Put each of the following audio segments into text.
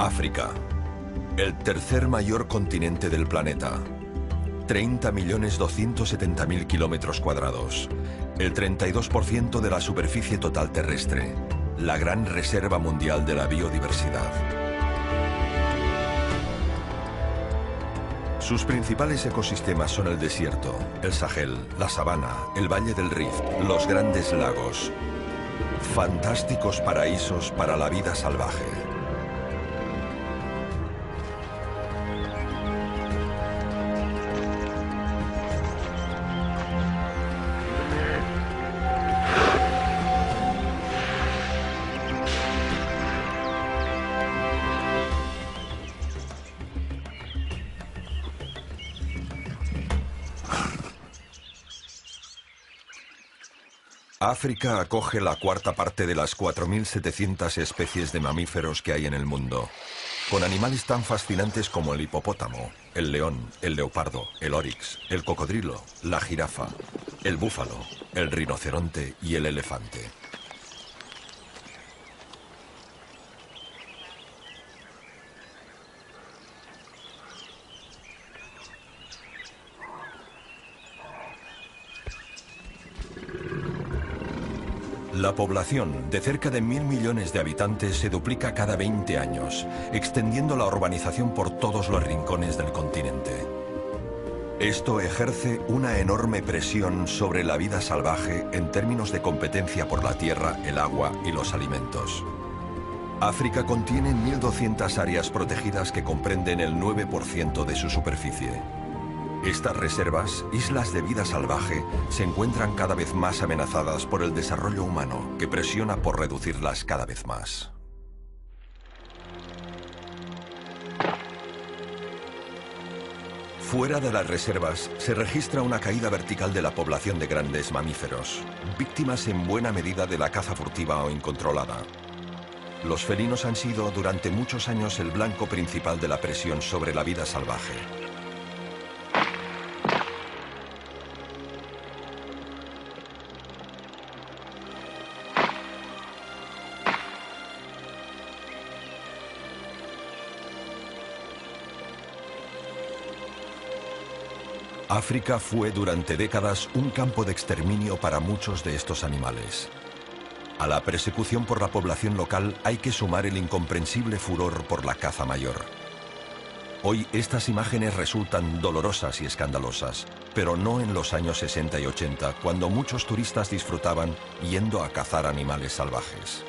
África, el tercer mayor continente del planeta, 30.270.000 kilómetros cuadrados, el 32% de la superficie total terrestre, la gran reserva mundial de la biodiversidad. Sus principales ecosistemas son el desierto, el Sahel, la sabana, el valle del Rift, los grandes lagos, fantásticos paraísos para la vida salvaje. África acoge la cuarta parte de las 4.700 especies de mamíferos que hay en el mundo, con animales tan fascinantes como el hipopótamo, el león, el leopardo, el orix, el cocodrilo, la jirafa, el búfalo, el rinoceronte y el elefante. La población, de cerca de 1.000 millones de habitantes, se duplica cada 20 años, extendiendo la urbanización por todos los rincones del continente. Esto ejerce una enorme presión sobre la vida salvaje en términos de competencia por la tierra, el agua y los alimentos. África contiene 1.200 áreas protegidas que comprenden el 9% de su superficie. Estas reservas, islas de vida salvaje, se encuentran cada vez más amenazadas por el desarrollo humano, que presiona por reducirlas cada vez más. Fuera de las reservas, se registra una caída vertical de la población de grandes mamíferos, víctimas en buena medida de la caza furtiva o incontrolada. Los felinos han sido durante muchos años el blanco principal de la presión sobre la vida salvaje. África fue durante décadas un campo de exterminio para muchos de estos animales. A la persecución por la población local hay que sumar el incomprensible furor por la caza mayor. Hoy estas imágenes resultan dolorosas y escandalosas, pero no en los años 60 y 80, cuando muchos turistas disfrutaban yendo a cazar animales salvajes.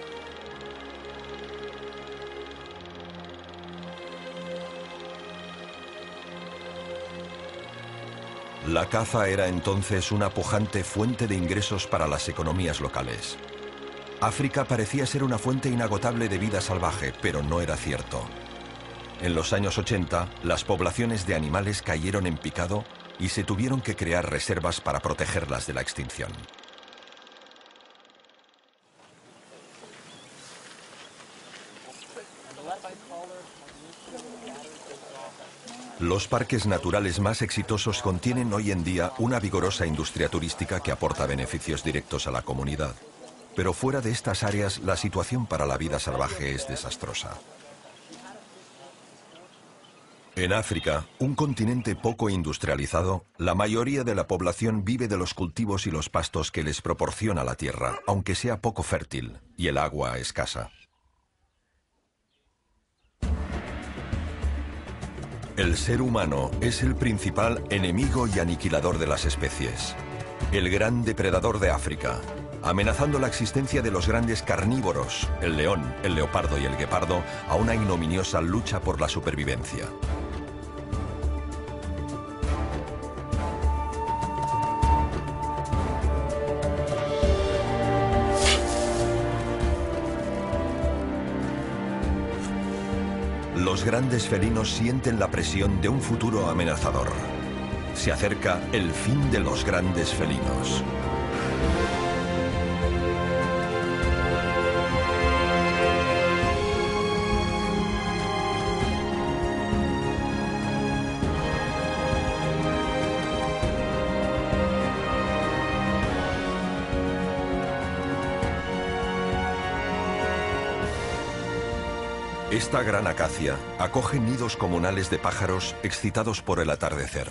La caza era entonces una pujante fuente de ingresos para las economías locales. África parecía ser una fuente inagotable de vida salvaje, pero no era cierto. En los años 80, las poblaciones de animales cayeron en picado y se tuvieron que crear reservas para protegerlas de la extinción. Los parques naturales más exitosos contienen hoy en día una vigorosa industria turística que aporta beneficios directos a la comunidad. Pero fuera de estas áreas, la situación para la vida salvaje es desastrosa. En África, un continente poco industrializado, la mayoría de la población vive de los cultivos y los pastos que les proporciona la tierra, aunque sea poco fértil y el agua escasa. El ser humano es el principal enemigo y aniquilador de las especies, el gran depredador de África, amenazando la existencia de los grandes carnívoros, el león, el leopardo y el guepardo, a una ignominiosa lucha por la supervivencia. Los grandes felinos sienten la presión de un futuro amenazador. Se acerca el fin de los grandes felinos. Esta gran acacia acoge nidos comunales de pájaros excitados por el atardecer.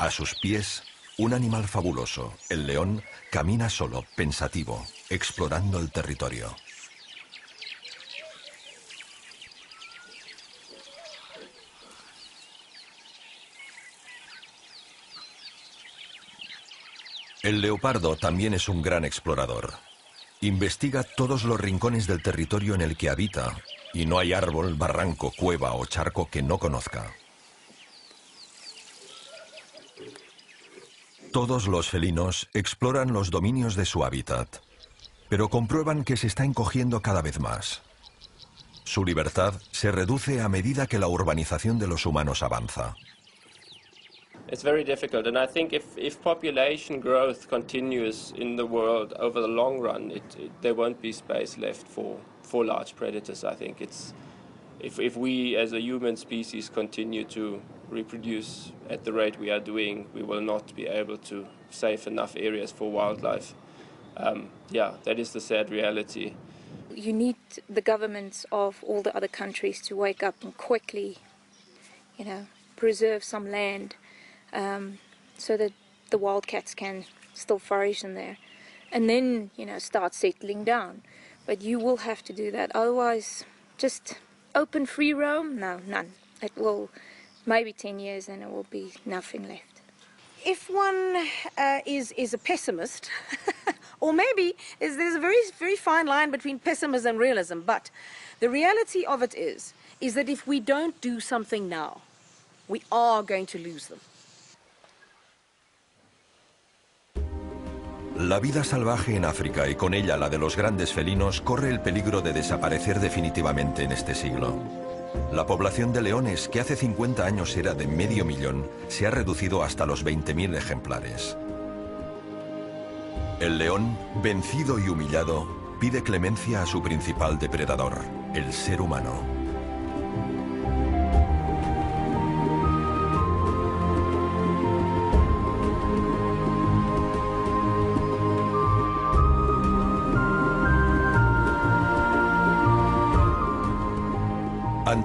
A sus pies, un animal fabuloso, el león, camina solo, pensativo, explorando el territorio. El leopardo también es un gran explorador. Investiga todos los rincones del territorio en el que habita, y no hay árbol, barranco, cueva o charco que no conozca. Todos los felinos exploran los dominios de su hábitat, pero comprueban que se está encogiendo cada vez más. Su libertad se reduce a medida que la urbanización de los humanos avanza. It's very difficult, and I think if population growth continues in the world over the long run, there won't be space left for large predators. I think it's if we as a human species continue to reproduce at the rate we are doing, we will not be able to save enough areas for wildlife. Yeah, that is the sad reality. You need the governments of all the other countries to wake up and quickly, you know, preserve some land. So that the wildcats can still flourish in there, and then start settling down. But you will have to do that, otherwise just open free roam? No, none. It will maybe 10 years and it will be nothing left. If one is a pessimist, or maybe there's a very fine line between pessimism and realism. But the reality of it is that if we don't do something now, we are going to lose them. La vida salvaje en África y con ella la de los grandes felinos corre el peligro de desaparecer definitivamente en este siglo. La población de leones, que hace 50 años era de medio millón, se ha reducido hasta los 20.000 ejemplares. El león, vencido y humillado, pide clemencia a su principal depredador, el ser humano.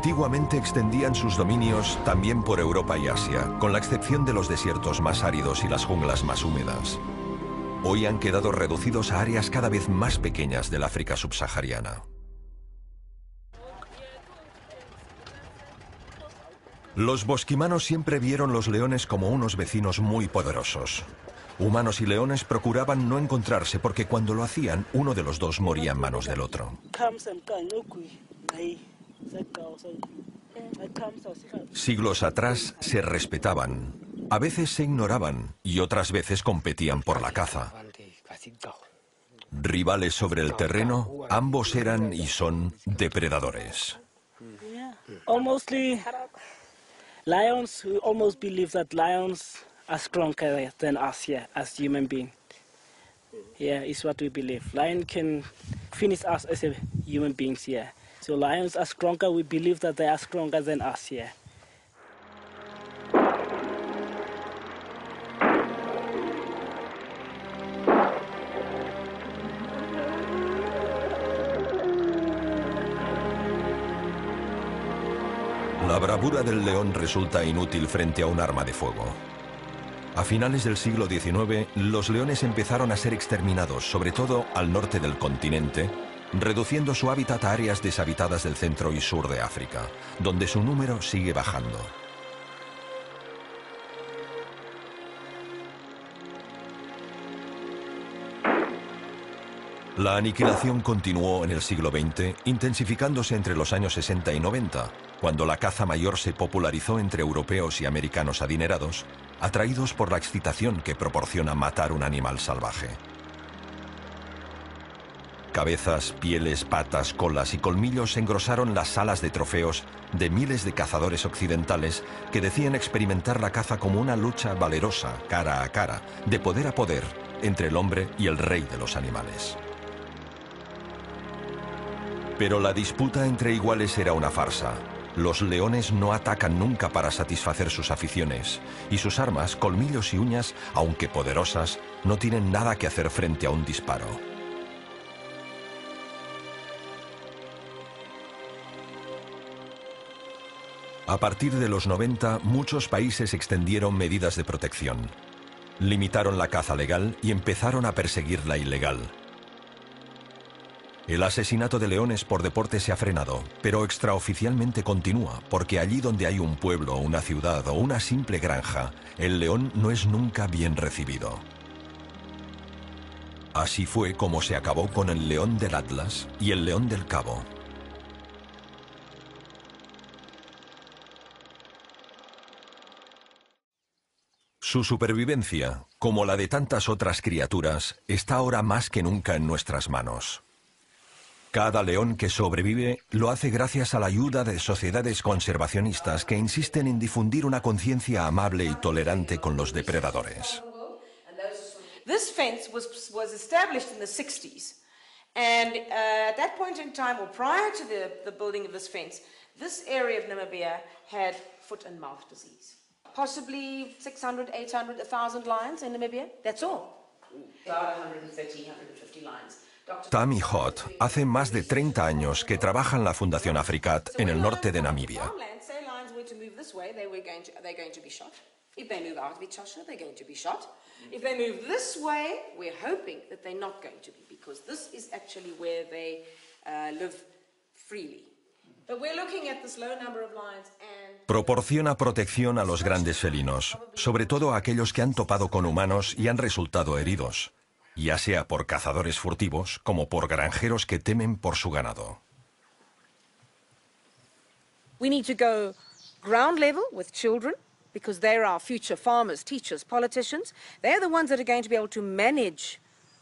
Antiguamente extendían sus dominios también por Europa y Asia, con la excepción de los desiertos más áridos y las junglas más húmedas. Hoy han quedado reducidos a áreas cada vez más pequeñas del África subsahariana. Los bosquimanos siempre vieron los leones como unos vecinos muy poderosos. Humanos y leones procuraban no encontrarse porque cuando lo hacían, uno de los dos moría en manos del otro. Siglos atrás se respetaban, a veces se ignoraban y otras veces competían por la caza. Rivales sobre el terreno, ambos eran y son depredadores. Mostly lions who almost believe that lions are stronger than us here as human beings. Yeah, is what we believe. Lion can finish us as human beings here. So lions are stronger, we believe that they are stronger than us here. La bravura del león resulta inútil frente a un arma de fuego. A finales del siglo XIX, los leones empezaron a ser exterminados, sobre todo al norte del continente, reduciendo su hábitat a áreas deshabitadas del centro y sur de África, donde su número sigue bajando. La aniquilación continuó en el siglo XX, intensificándose entre los años 60 y 90, cuando la caza mayor se popularizó entre europeos y americanos adinerados, atraídos por la excitación que proporciona matar un animal salvaje. Cabezas, pieles, patas, colas y colmillos engrosaron las salas de trofeos de miles de cazadores occidentales que decían experimentar la caza como una lucha valerosa, cara a cara, de poder a poder, entre el hombre y el rey de los animales. Pero la disputa entre iguales era una farsa. Los leones no atacan nunca para satisfacer sus aficiones, y sus armas, colmillos y uñas, aunque poderosas, no tienen nada que hacer frente a un disparo. A partir de los 90, muchos países extendieron medidas de protección. Limitaron la caza legal y empezaron a perseguir la ilegal. El asesinato de leones por deporte se ha frenado, pero extraoficialmente continúa, porque allí donde hay un pueblo, una ciudad o una simple granja, el león no es nunca bien recibido. Así fue como se acabó con el león del Atlas y el león del Cabo. Su supervivencia, como la de tantas otras criaturas, está ahora más que nunca en nuestras manos. Cada león que sobrevive lo hace gracias a la ayuda de sociedades conservacionistas que insisten en difundir una conciencia amable y tolerante con los depredadores. This fence was established in the 60s, and at that point in time, or prior to the building of this fence, this area of Namibia had foot and mouth disease. Possibly 600, 800, 1,000 lions in Namibia, that's all. About 130, 150 lions. Tammy Hoth hace más de 30 años que trabaja en la Fundación Africat en el norte de Namibia. Proporciona protección a los grandes felinos, sobre todo a aquellos que han topado con humanos y han resultado heridos, ya sea por cazadores furtivos como por granjeros que temen por su ganado. We need to go ground level with children because they're our future farmers, teachers, politicians. They're the ones that are going to be able to manage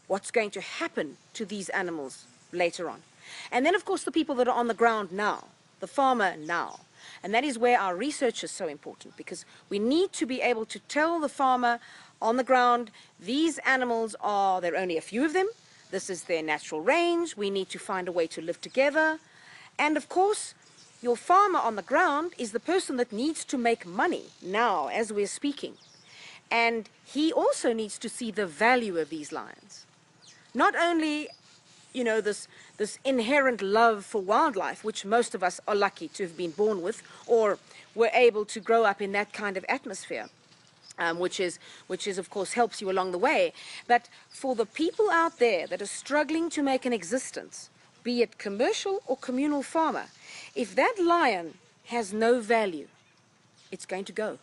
what's going to happen to these animals later on. And then of course the people that are on the ground now, the farmer now. And that is where our research is so important, because we need to be able to tell the farmer on the ground, these animals are, there are only a few of them, this is their natural range, we need to find a way to live together. And of course, your farmer on the ground is the person that needs to make money now as we're speaking. And he also needs to see the value of these lions. Not only, you know, this inherent love for wildlife, which most of us are lucky to have been born with, or were able to grow up in that kind of atmosphere. Which of course helps you along the way, but for the people out there that are struggling to make an existence, be it commercial or communal farmer, if that lion has no value, it's going to go.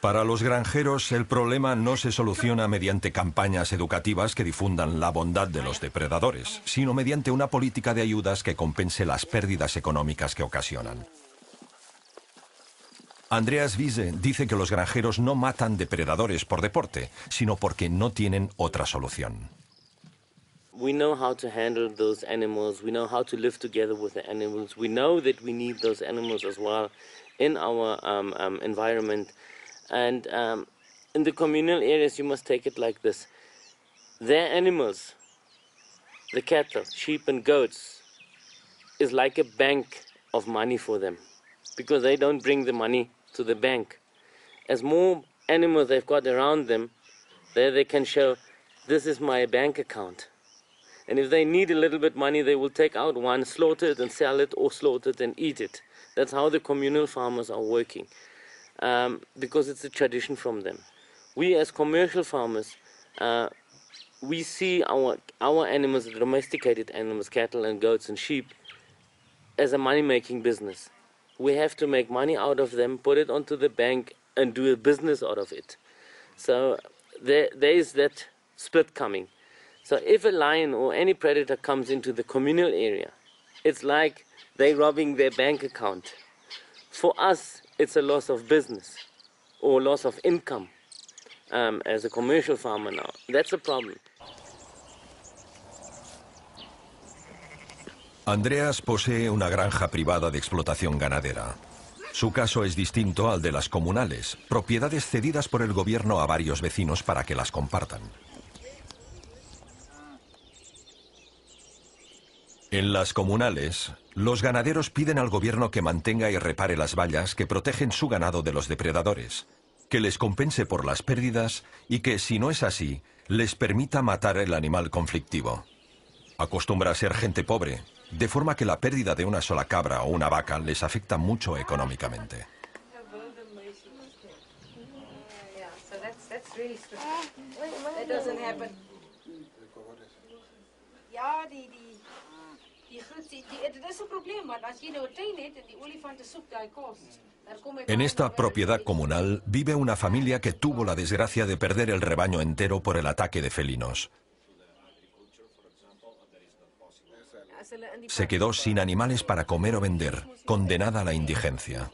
Para los granjeros, el problema no se soluciona mediante campañas educativas que difundan la bondad de los depredadores, sino mediante una política de ayudas que compense las pérdidas económicas que ocasionan. Andreas Wiese dice que los granjeros no matan depredadores por deporte, sino porque no tienen otra solución. We know how to handle those animals, we know how to live together with the animals, we know that we need those animals as well in our environment. And in the communal areas you must take it like this. Their animals, the cattle, sheep and goats, is like a bank of money for them, because they don't bring the money to the bank. As more animals they've got around them, there they can show, this is my bank account. And if they need a little bit money, they will take out one, slaughter it and sell it, or slaughter it and eat it. That's how the communal farmers are working, because it's a tradition from them. We as commercial farmers, we see our animals, the domesticated animals, cattle and goats and sheep, as a money-making business. We have to make money out of them, put it onto the bank and do a business out of it. So there is that split coming. So if a lion or any predator comes into the communal area, it's like they're robbing their bank account. For us, it's a loss of business or loss of income as a commercial farmer now. That's a problem. Andreas posee una granja privada de explotación ganadera. Su caso es distinto al de las comunales, propiedades cedidas por el gobierno a varios vecinos para que las compartan. En las comunales, los ganaderos piden al gobierno que mantenga y repare las vallas que protegen su ganado de los depredadores, que les compense por las pérdidas y que, si no es así, les permita matar el animal conflictivo. Acostumbra a ser gente pobre, de forma que la pérdida de una sola cabra o una vaca les afecta mucho económicamente. En esta propiedad comunal vive una familia que tuvo la desgracia de perder el rebaño entero por el ataque de felinos. Se quedó sin animales para comer o vender, condenada a la indigencia.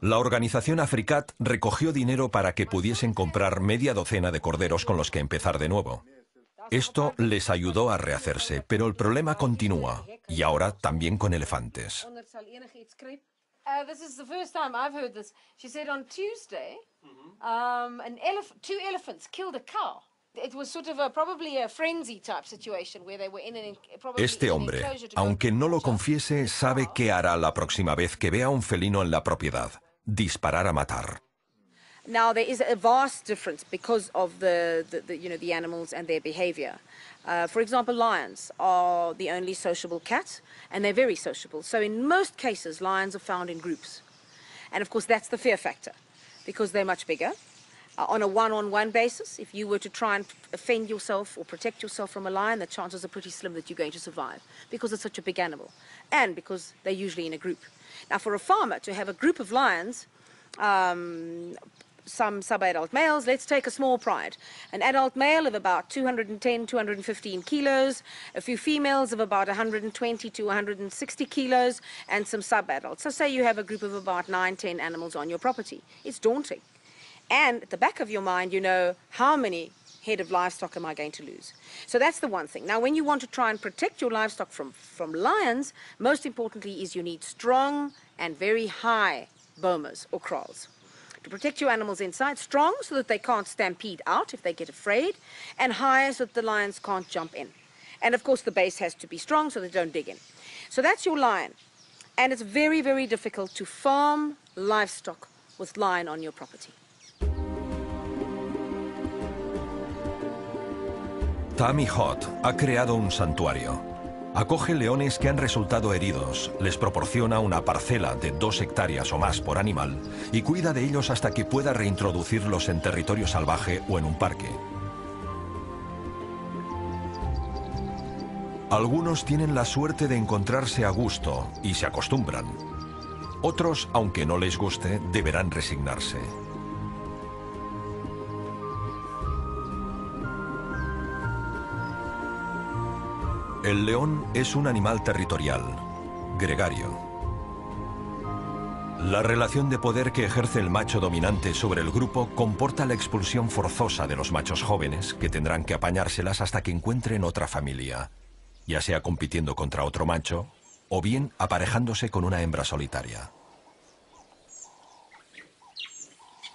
La organización Africat recogió dinero para que pudiesen comprar media docena de corderos con los que empezar de nuevo. Esto les ayudó a rehacerse, pero el problema continúa, y ahora también con elefantes. Este hombre, aunque no lo confiese, sabe qué hará la próxima vez que vea un felino en la propiedad: disparar a matar. Now there is a vast difference because of the animals and their behavior. For example, lions are the only sociable cat, and they're very sociable. So in most cases, lions are found in groups, and of course that's the fear factor, because they're much bigger. On a one-on-one basis, if you were to try and offend yourself or protect yourself from a lion, the chances are pretty slim that you're going to survive because it's such a big animal, and because they're usually in a group. Now, for a farmer to have a group of lions, some sub-adult males, let's take a small pride. An adult male of about 210, 215 kilos, a few females of about 120 to 160 kilos, and some sub-adults. So say you have a group of about 9, 10 animals on your property. It's daunting. And at the back of your mind, you know, how many head of livestock am I going to lose? So that's the one thing. Now, when you want to try and protect your livestock from lions, most importantly is you need strong and very high bomas or kraals to protect your animals inside. Strong so that they can't stampede out if they get afraid, and high so that the lions can't jump in. And of course the base has to be strong so they don't dig in. So that's your lion. And it's very, very difficult to farm livestock with lion on your property. Tammy Hoth ha creado un santuario. Acoge leones que han resultado heridos, les proporciona una parcela de 2 hectáreas o más por animal y cuida de ellos hasta que pueda reintroducirlos en territorio salvaje o en un parque. Algunos tienen la suerte de encontrarse a gusto y se acostumbran. Otros, aunque no les guste, deberán resignarse. El león es un animal territorial, gregario. La relación de poder que ejerce el macho dominante sobre el grupo comporta la expulsión forzosa de los machos jóvenes, que tendrán que apañárselas hasta que encuentren otra familia, ya sea compitiendo contra otro macho o bien aparejándose con una hembra solitaria.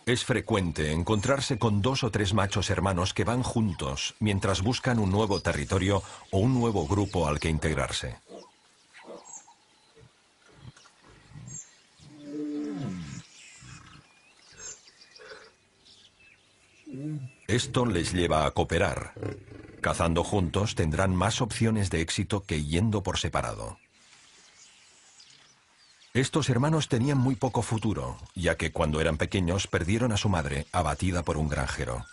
Es frecuente encontrarse con 2 o 3 machos hermanos que van juntos mientras buscan un nuevo territorio o un nuevo grupo al que integrarse. Esto les lleva a cooperar. Cazando juntos tendrán más opciones de éxito que yendo por separado. Estos hermanos tenían muy poco futuro, ya que cuando eran pequeños perdieron a su madre, abatida por un granjero.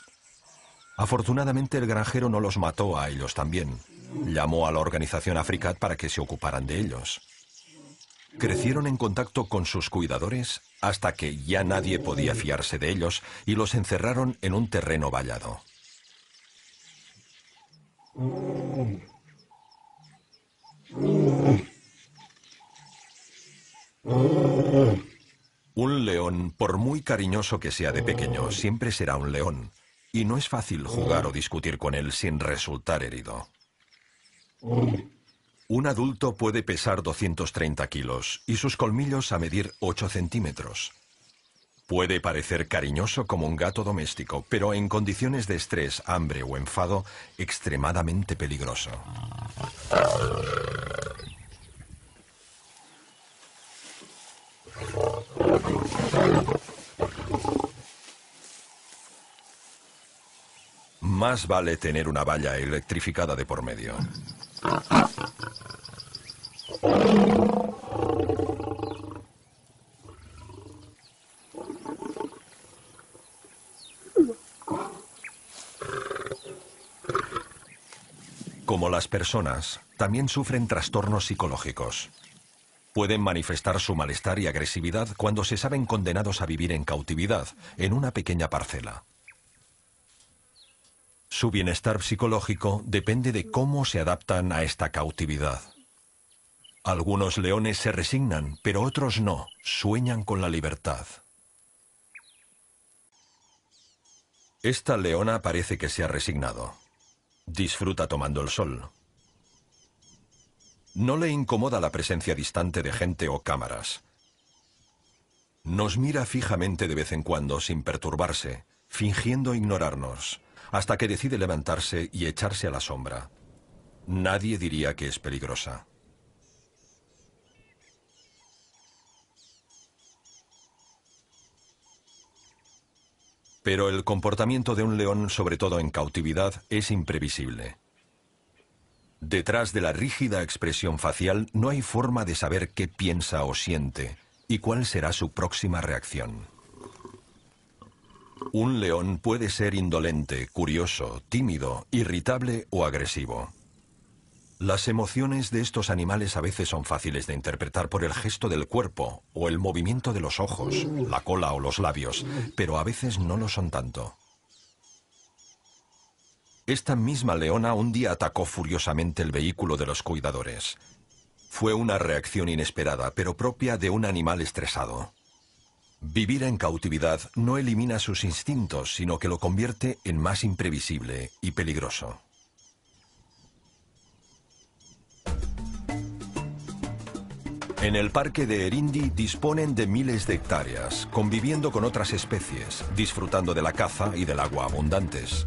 Afortunadamente el granjero no los mató a ellos también. Llamó a la organización Africat para que se ocuparan de ellos. Crecieron en contacto con sus cuidadores hasta que ya nadie podía fiarse de ellos y los encerraron en un terreno vallado. Un león, por muy cariñoso que sea de pequeño, siempre será un león, y no es fácil jugar o discutir con él sin resultar herido. Un adulto puede pesar 230 kilos y sus colmillos a medir 8 centímetros. Puede parecer cariñoso como un gato doméstico, pero en condiciones de estrés, hambre o enfado, extremadamente peligroso. Más Más vale tener una valla electrificada de por medio. Como las personas, también sufren trastornos psicológicos. Pueden manifestar su malestar y agresividad cuando se saben condenados a vivir en cautividad, en una pequeña parcela. Su bienestar psicológico depende de cómo se adaptan a esta cautividad. Algunos leones se resignan, pero otros no, sueñan con la libertad. Esta leona parece que se ha resignado. Disfruta tomando el sol. No le incomoda la presencia distante de gente o cámaras. Nos mira fijamente de vez en cuando sin perturbarse, fingiendo ignorarnos, hasta que decide levantarse y echarse a la sombra. Nadie diría que es peligrosa. Pero el comportamiento de un león, sobre todo en cautividad, es imprevisible. Detrás de la rígida expresión facial no hay forma de saber qué piensa o siente y cuál será su próxima reacción. Un león puede ser indolente, curioso, tímido, irritable o agresivo. Las emociones de estos animales a veces son fáciles de interpretar por el gesto del cuerpo o el movimiento de los ojos, la cola o los labios, pero a veces no lo son tanto. Esta misma leona un día atacó furiosamente el vehículo de los cuidadores. Fue una reacción inesperada, pero propia de un animal estresado. Vivir en cautividad no elimina sus instintos, sino que lo convierte en más imprevisible y peligroso. En el parque de Erindi disponen de miles de hectáreas, conviviendo con otras especies, disfrutando de la caza y del agua abundantes.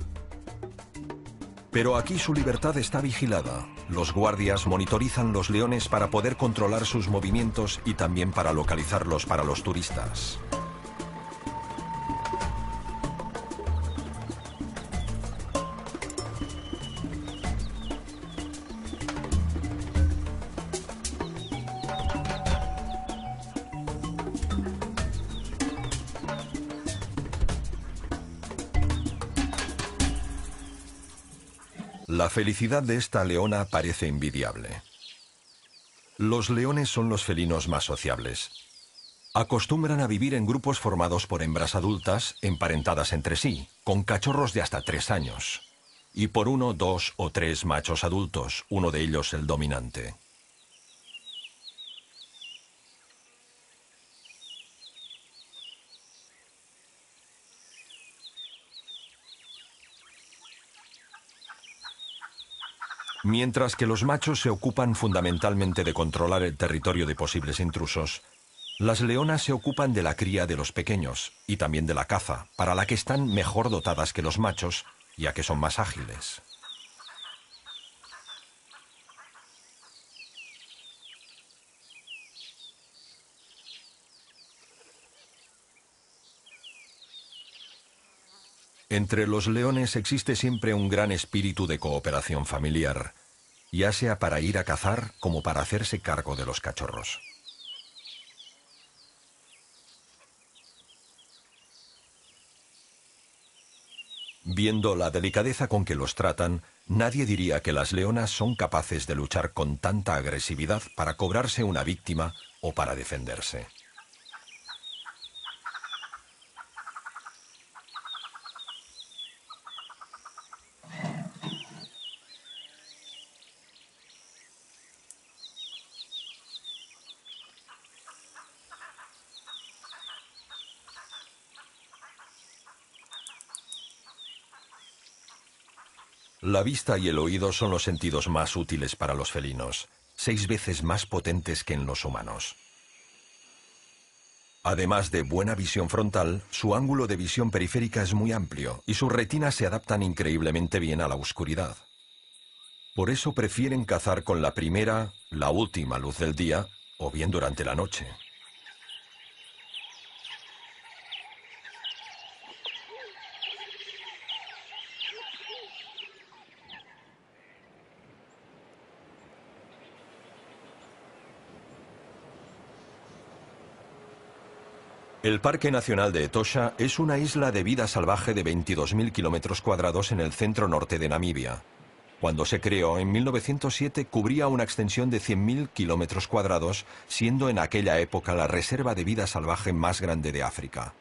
Pero aquí su libertad está vigilada. Los guardias monitorizan los leones para poder controlar sus movimientos y también para localizarlos para los turistas. La felicidad de esta leona parece envidiable. Los leones son los felinos más sociables. Acostumbran a vivir en grupos formados por hembras adultas, emparentadas entre sí, con cachorros de hasta 3 años, y por 1, 2 o 3 machos adultos, uno de ellos el dominante. Mientras que los machos se ocupan fundamentalmente de controlar el territorio de posibles intrusos, las leonas se ocupan de la cría de los pequeños y también de la caza, para la que están mejor dotadas que los machos, ya que son más ágiles. Entre los leones existe siempre un gran espíritu de cooperación familiar, ya sea para ir a cazar como para hacerse cargo de los cachorros. Viendo la delicadeza con que los tratan, nadie diría que las leonas son capaces de luchar con tanta agresividad para cobrarse una víctima o para defenderse. La vista y el oído son los sentidos más útiles para los felinos, 6 veces más potentes que en los humanos. Además de buena visión frontal, su ángulo de visión periférica es muy amplio y sus retinas se adaptan increíblemente bien a la oscuridad. Por eso prefieren cazar con la primera, la última luz del día o bien durante la noche. El Parque Nacional de Etosha es una isla de vida salvaje de 22.000 kilómetros cuadrados en el centro norte de Namibia. Cuando se creó en 1907 cubría una extensión de 100.000 kilómetros cuadrados, siendo en aquella época la reserva de vida salvaje más grande de África.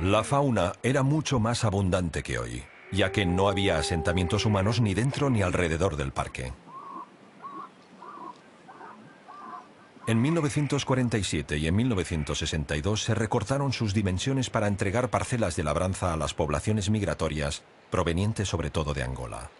La fauna era mucho más abundante que hoy, ya que no había asentamientos humanos ni dentro ni alrededor del parque. En 1947 y en 1962 se recortaron sus dimensiones para entregar parcelas de labranza a las poblaciones migratorias, provenientes sobre todo de Angola.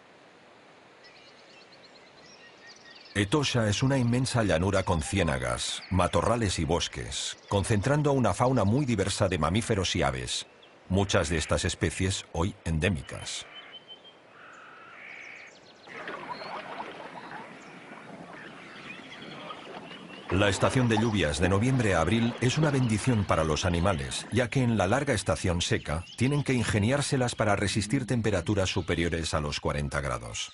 Etosha es una inmensa llanura con ciénagas, matorrales y bosques, concentrando una fauna muy diversa de mamíferos y aves, muchas de estas especies hoy endémicas. La estación de lluvias de noviembre a abril es una bendición para los animales, ya que en la larga estación seca tienen que ingeniárselas para resistir temperaturas superiores a los 40 grados.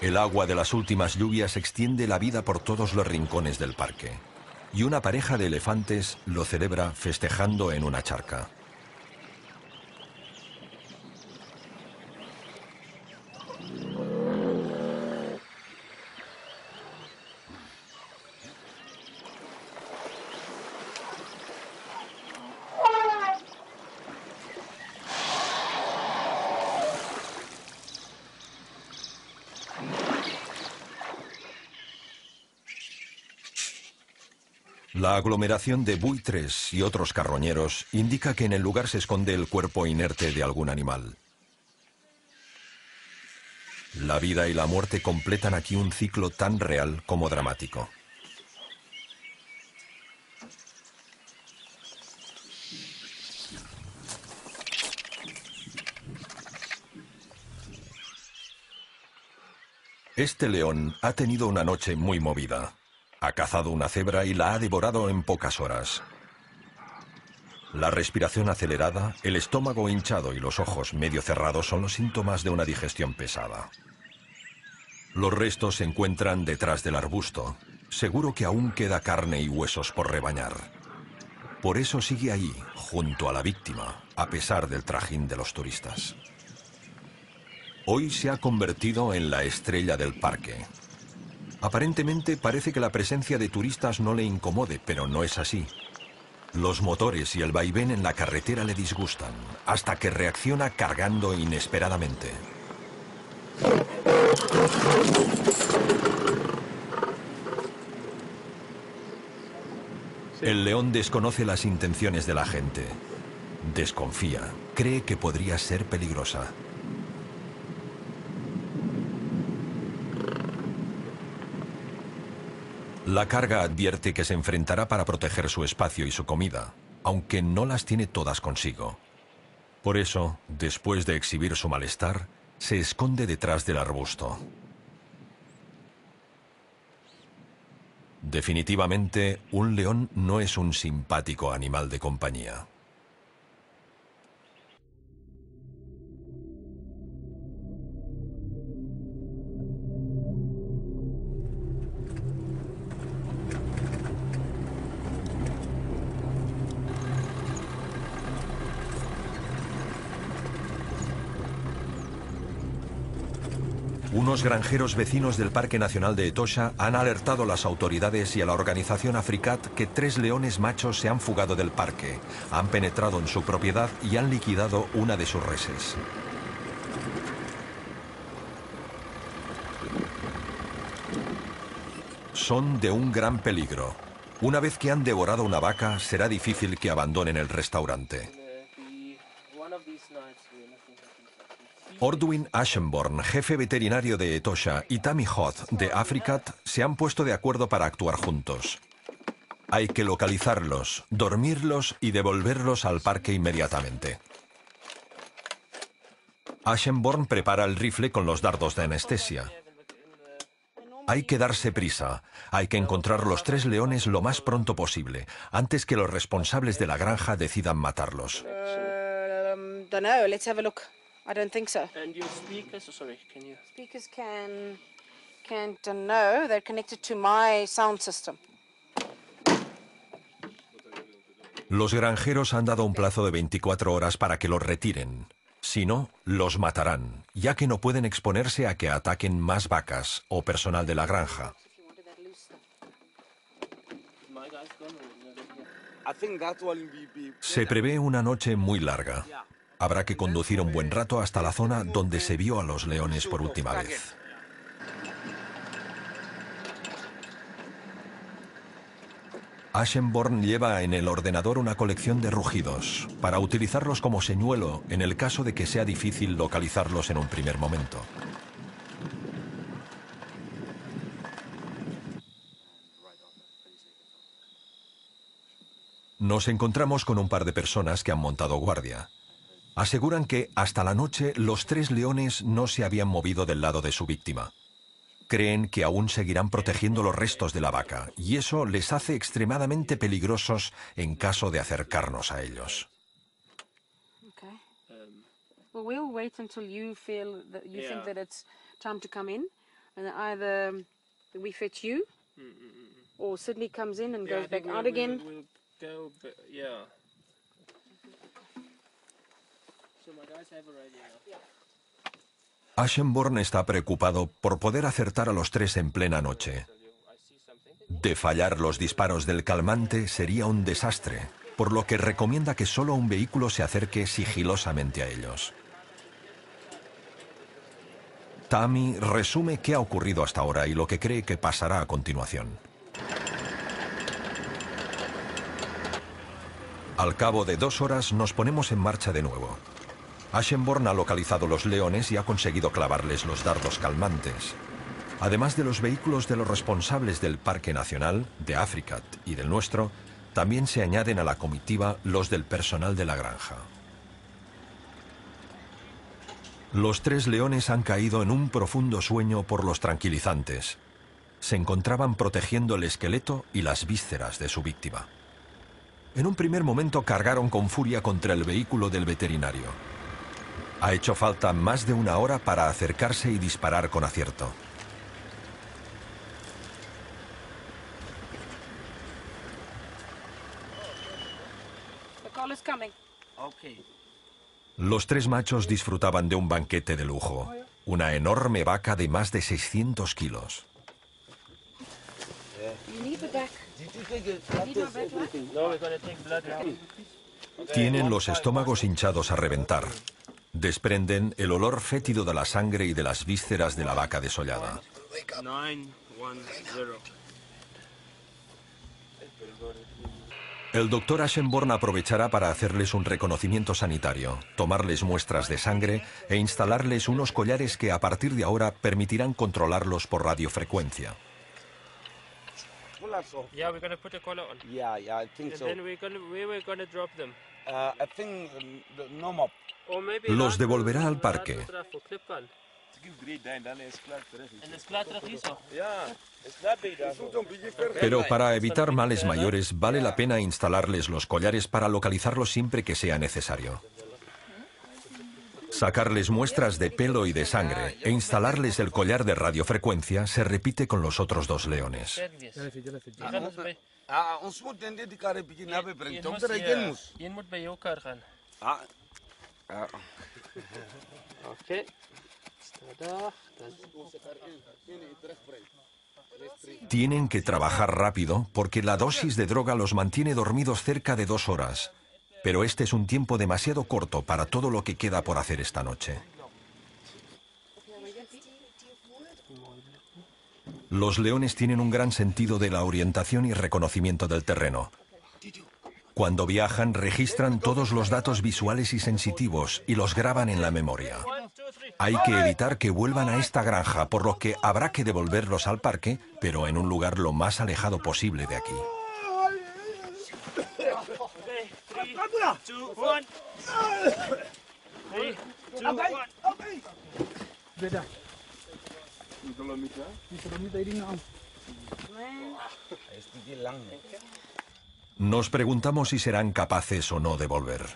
El agua de las últimas lluvias extiende la vida por todos los rincones del parque, y una pareja de elefantes lo celebra festejando en una charca. La aglomeración de buitres y otros carroñeros indica que en el lugar se esconde el cuerpo inerte de algún animal. La vida y la muerte completan aquí un ciclo tan real como dramático. Este león ha tenido una noche muy movida. Ha cazado una cebra y la ha devorado en pocas horas. La respiración acelerada, el estómago hinchado y los ojos medio cerrados son los síntomas de una digestión pesada. Los restos se encuentran detrás del arbusto. Seguro que aún queda carne y huesos por rebañar. Por eso sigue ahí, junto a la víctima, a pesar del trajín de los turistas. Hoy se ha convertido en la estrella del parque. Aparentemente parece que la presencia de turistas no le incomode, pero no es así. Los motores y el vaivén en la carretera le disgustan, hasta que reacciona cargando inesperadamente. El león desconoce las intenciones de la gente. Desconfía, cree que podría ser peligrosa. La carga advierte que se enfrentará para proteger su espacio y su comida, aunque no las tiene todas consigo. Por eso, después de exhibir su malestar, se esconde detrás del arbusto. Definitivamente, un león no es un simpático animal de compañía. Unos granjeros vecinos del Parque Nacional de Etosha han alertado a las autoridades y a la organización Africat que 3 leones machos se han fugado del parque, han penetrado en su propiedad y han liquidado una de sus reses. Son de un gran peligro. Una vez que han devorado una vaca, será difícil que abandonen el restaurante. Ortwin Aschenborn, jefe veterinario de Etosha, y Tammy Hoth, de Africat, se han puesto de acuerdo para actuar juntos. Hay que localizarlos, dormirlos y devolverlos al parque inmediatamente. Aschenborn prepara el rifle con los dardos de anestesia. Hay que darse prisa. Hay que encontrar los tres leones lo más pronto posible, antes que los responsables de la granja decidan matarlos. Los granjeros han dado un plazo de 24 horas para que los retiren. Si no, los matarán, ya que no pueden exponerse a que ataquen más vacas o personal de la granja. Se prevé una noche muy larga. Habrá que conducir un buen rato hasta la zona donde se vio a los leones por última vez. Aschenborn lleva en el ordenador una colección de rugidos para utilizarlos como señuelo en el caso de que sea difícil localizarlos en un primer momento. Nos encontramos con un par de personas que han montado guardia. Aseguran que hasta la noche los tres leones no se habían movido del lado de su víctima. Creen que aún seguirán protegiendo los restos de la vaca, y eso les hace extremadamente peligrosos en caso de acercarnos a ellos. Aschenborn está preocupado por poder acertar a los tres en plena noche. De fallar los disparos del calmante sería un desastre, por lo que recomienda que solo un vehículo se acerque sigilosamente a ellos. Tammy resume qué ha ocurrido hasta ahora y lo que cree que pasará a continuación. Al cabo de 2 horas nos ponemos en marcha de nuevo. Aschenborn ha localizado los leones y ha conseguido clavarles los dardos calmantes. Además de los vehículos de los responsables del Parque Nacional, de Africat y del nuestro, también se añaden a la comitiva los del personal de la granja. Los tres leones han caído en un profundo sueño por los tranquilizantes. Se encontraban protegiendo el esqueleto y las vísceras de su víctima. En un primer momento cargaron con furia contra el vehículo del veterinario. Ha hecho falta más de 1 hora para acercarse y disparar con acierto. Los tres machos disfrutaban de un banquete de lujo, una enorme vaca de más de 600 kilos. Tienen los estómagos hinchados a reventar. Desprenden el olor fétido de la sangre y de las vísceras de la vaca desollada. El doctor Aschenborn aprovechará para hacerles un reconocimiento sanitario, tomarles muestras de sangre e instalarles unos collares que a partir de ahora permitirán controlarlos por radiofrecuencia. Los devolverá al parque. Pero para evitar males mayores vale la pena instalarles los collares para localizarlos siempre que sea necesario. Sacarles muestras de pelo y de sangre e instalarles el collar de radiofrecuencia se repite con los otros 2 leones. Tienen que trabajar rápido porque la dosis de droga los mantiene dormidos cerca de 2 horas, pero este es un tiempo demasiado corto para todo lo que queda por hacer esta noche. Los leones tienen un gran sentido de la orientación y reconocimiento del terreno. Cuando viajan, registran todos los datos visuales y sensitivos y los graban en la memoria. Hay que evitar que vuelvan a esta granja, por lo que habrá que devolverlos al parque, pero en un lugar lo más alejado posible de aquí. 3, 2, 1. Okay. Verder. Een kilometer? Een kilometer hier nou. Nos preguntamos si serán capaces o no de volver.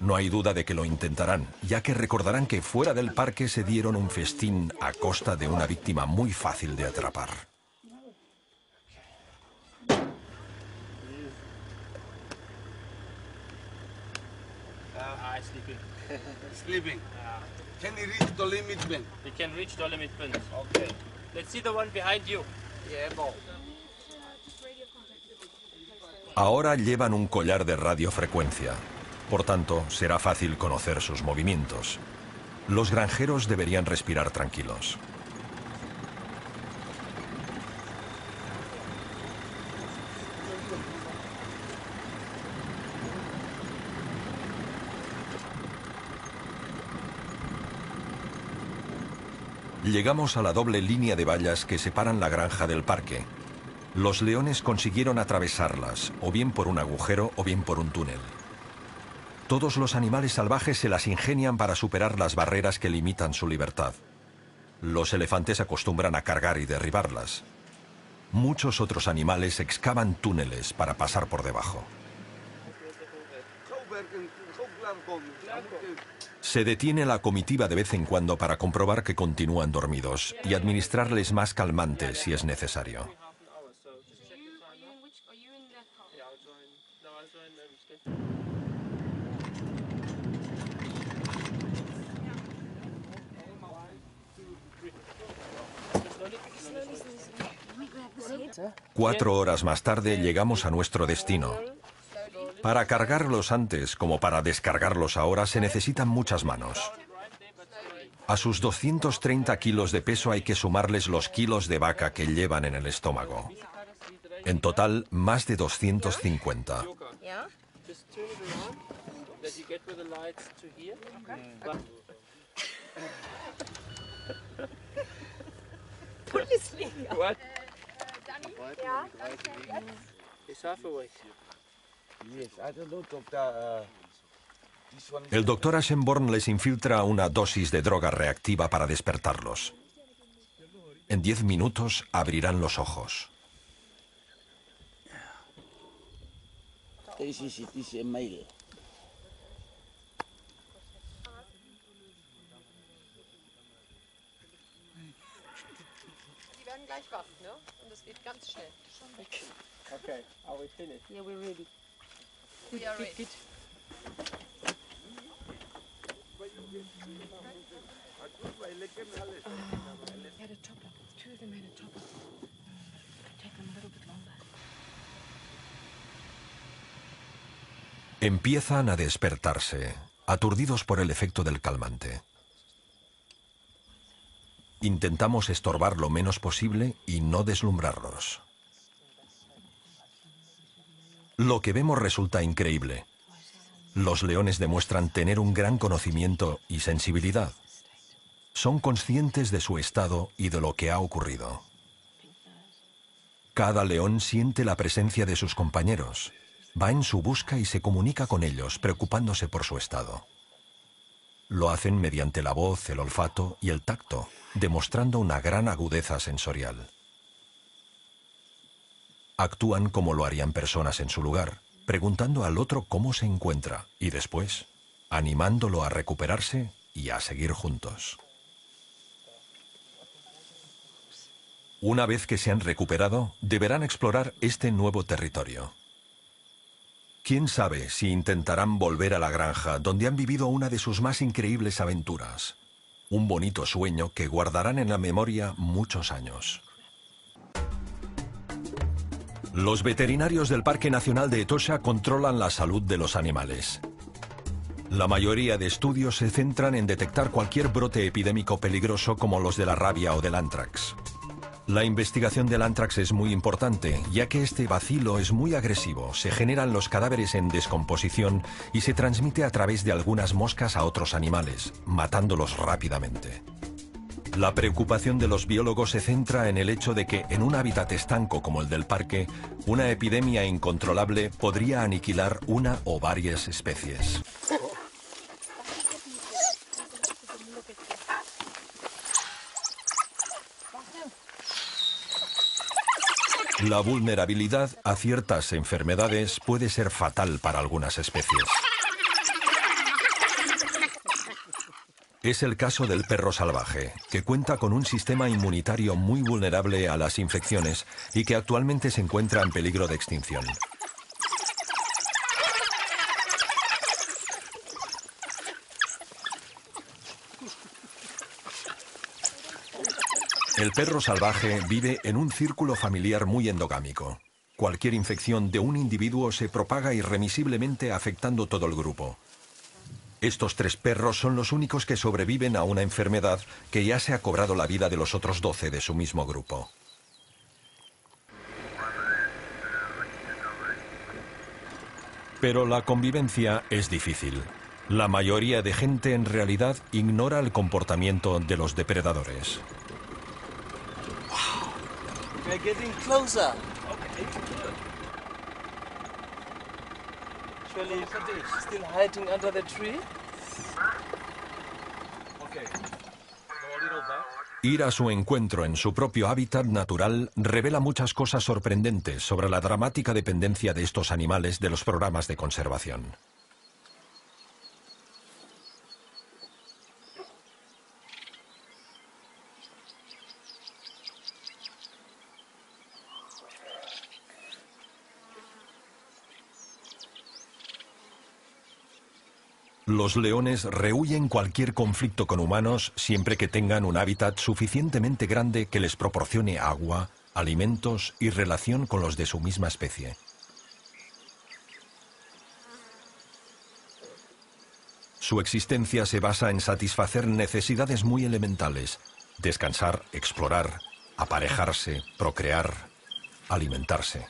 No hay duda de que lo intentarán, ya que recordarán que fuera del parque se dieron un festín a costa de una víctima muy fácil de atrapar. Sleeping. Can you reach the limit pin? We can reach the limit pin. Okay. Let's see the one behind you. Ahora llevan un collar de radiofrecuencia. Por tanto, será fácil conocer sus movimientos. Los granjeros deberían respirar tranquilos. Llegamos a la doble línea de vallas que separan la granja del parque. Los leones consiguieron atravesarlas, o bien por un agujero o bien por un túnel. Todos los animales salvajes se las ingenian para superar las barreras que limitan su libertad. Los elefantes acostumbran a cargar y derribarlas. Muchos otros animales excavan túneles para pasar por debajo. Se detiene la comitiva de vez en cuando para comprobar que continúan dormidos y administrarles más calmantes si es necesario. Cuatro horas más tarde llegamos a nuestro destino. Para cargarlos antes, como para descargarlos ahora, se necesitan muchas manos. A sus 230 kilos de peso hay que sumarles los kilos de vaca que llevan en el estómago. En total, más de 250. El doctor Aschenborn les infiltra una dosis de droga reactiva para despertarlos. En 10 minutos abrirán los ojos. Empiezan a despertarse, aturdidos por el efecto del calmante. Intentamos estorbar lo menos posible y no deslumbrarlos. Lo que vemos resulta increíble. Los leones demuestran tener un gran conocimiento y sensibilidad. Son conscientes de su estado y de lo que ha ocurrido. Cada león siente la presencia de sus compañeros. Va en su busca y se comunica con ellos, preocupándose por su estado. Lo hacen mediante la voz, el olfato y el tacto, demostrando una gran agudeza sensorial. Actúan como lo harían personas en su lugar, preguntando al otro cómo se encuentra y después animándolo a recuperarse y a seguir juntos. Una vez que se han recuperado, deberán explorar este nuevo territorio. ¿Quién sabe si intentarán volver a la granja donde han vivido una de sus más increíbles aventuras? Un bonito sueño que guardarán en la memoria muchos años. Los veterinarios del Parque Nacional de Etosha controlan la salud de los animales. La mayoría de estudios se centran en detectar cualquier brote epidémico peligroso como los de la rabia o del antrax. La investigación del antrax es muy importante, ya que este bacilo es muy agresivo, se generan los cadáveres en descomposición y se transmite a través de algunas moscas a otros animales, matándolos rápidamente. La preocupación de los biólogos se centra en el hecho de que, en un hábitat estanco como el del parque, una epidemia incontrolable podría aniquilar una o varias especies. La vulnerabilidad a ciertas enfermedades puede ser fatal para algunas especies. Es el caso del perro salvaje, que cuenta con un sistema inmunitario muy vulnerable a las infecciones y que actualmente se encuentra en peligro de extinción. El perro salvaje vive en un círculo familiar muy endogámico. Cualquier infección de un individuo se propaga irremisiblemente afectando todo el grupo. Estos 3 perros son los únicos que sobreviven a una enfermedad que ya se ha cobrado la vida de los otros 12 de su mismo grupo. Pero la convivencia es difícil. La mayoría de gente en realidad ignora el comportamiento de los depredadores. Ir a su encuentro en su propio hábitat natural revela muchas cosas sorprendentes sobre la dramática dependencia de estos animales de los programas de conservación. Los leones rehuyen cualquier conflicto con humanos siempre que tengan un hábitat suficientemente grande que les proporcione agua, alimentos y relación con los de su misma especie. Su existencia se basa en satisfacer necesidades muy elementales: descansar, explorar, aparejarse, procrear, alimentarse.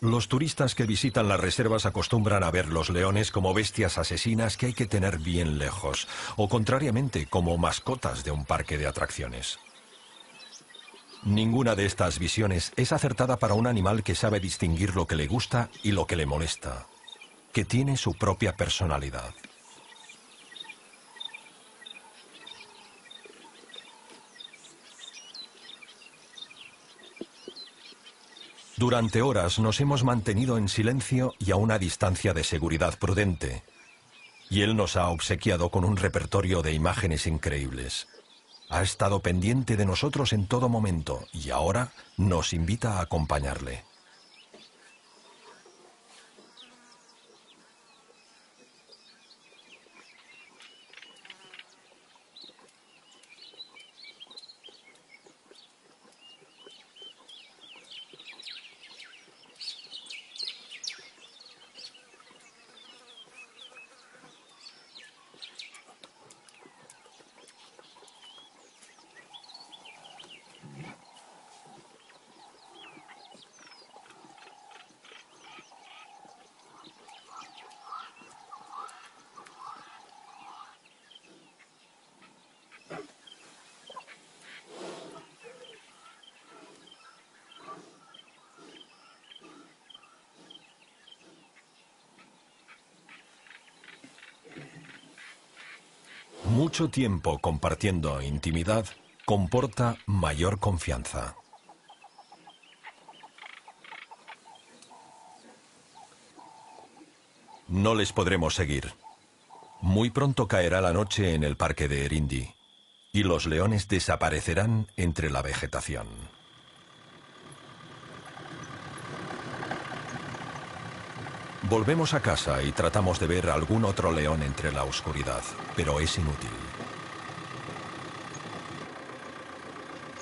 Los turistas que visitan las reservas acostumbran a ver los leones como bestias asesinas que hay que tener bien lejos, o contrariamente, como mascotas de un parque de atracciones. Ninguna de estas visiones es acertada para un animal que sabe distinguir lo que le gusta y lo que le molesta, que tiene su propia personalidad. Durante horas nos hemos mantenido en silencio y a una distancia de seguridad prudente, y él nos ha obsequiado con un repertorio de imágenes increíbles. Ha estado pendiente de nosotros en todo momento y ahora nos invita a acompañarle. Mucho tiempo compartiendo intimidad comporta mayor confianza. No les podremos seguir. Muy pronto caerá la noche en el parque de Erindi, y los leones desaparecerán entre la vegetación. Volvemos a casa y tratamos de ver algún otro león entre la oscuridad, pero es inútil.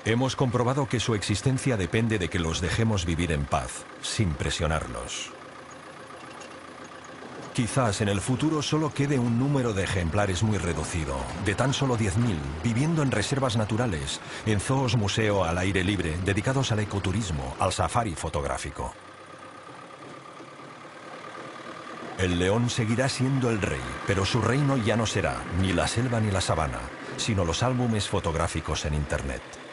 Hemos comprobado que su existencia depende de que los dejemos vivir en paz, sin presionarlos. Quizás en el futuro solo quede un número de ejemplares muy reducido, de tan solo 10.000, viviendo en reservas naturales, en zoos museo al aire libre, dedicados al ecoturismo, al safari fotográfico. El león seguirá siendo el rey, pero su reino ya no será ni la selva ni la sabana, sino los álbumes fotográficos en Internet.